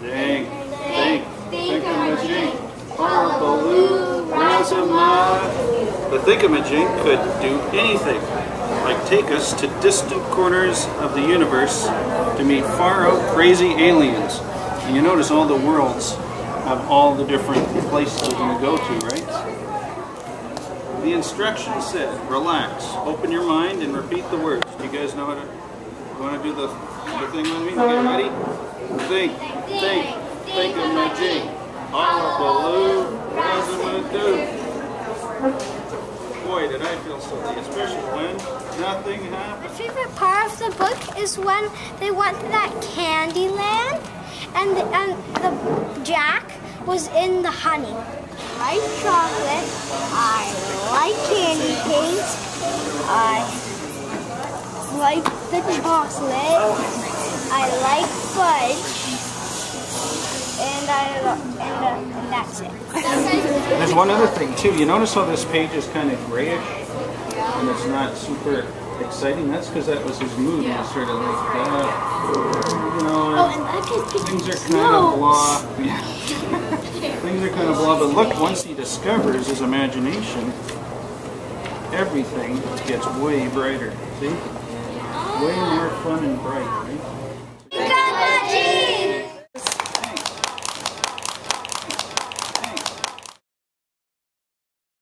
Think-a-ma-jink, parapaloo, razama. The Think-a-ma-jink could do anything, like take us to distant corners of the universe to meet far-out crazy aliens. And you notice all the worlds have all the different places we're going to go to, right? The instruction said, relax, open your mind and repeat the words. Do you guys know how to... You want to do the thing with me? Get ready? Think-a-ma-jink, parapaloo, razama-doo. Boy, did I feel silly, especially when nothing happened. My favorite part of the book is when they went to that candy land and the Jack was in the honey. I like chocolate. I like candy canes. I like the chocolate, I like fudge, and that's it. There's one other thing too. You notice how this page is kind of grayish, and it's not super exciting? That's because that was his mood. He was sort of like, you know, things are kind of blah. Things are kind of blah, but look, once he discovers his imagination, everything gets way brighter, see? Way more fun and bright, right?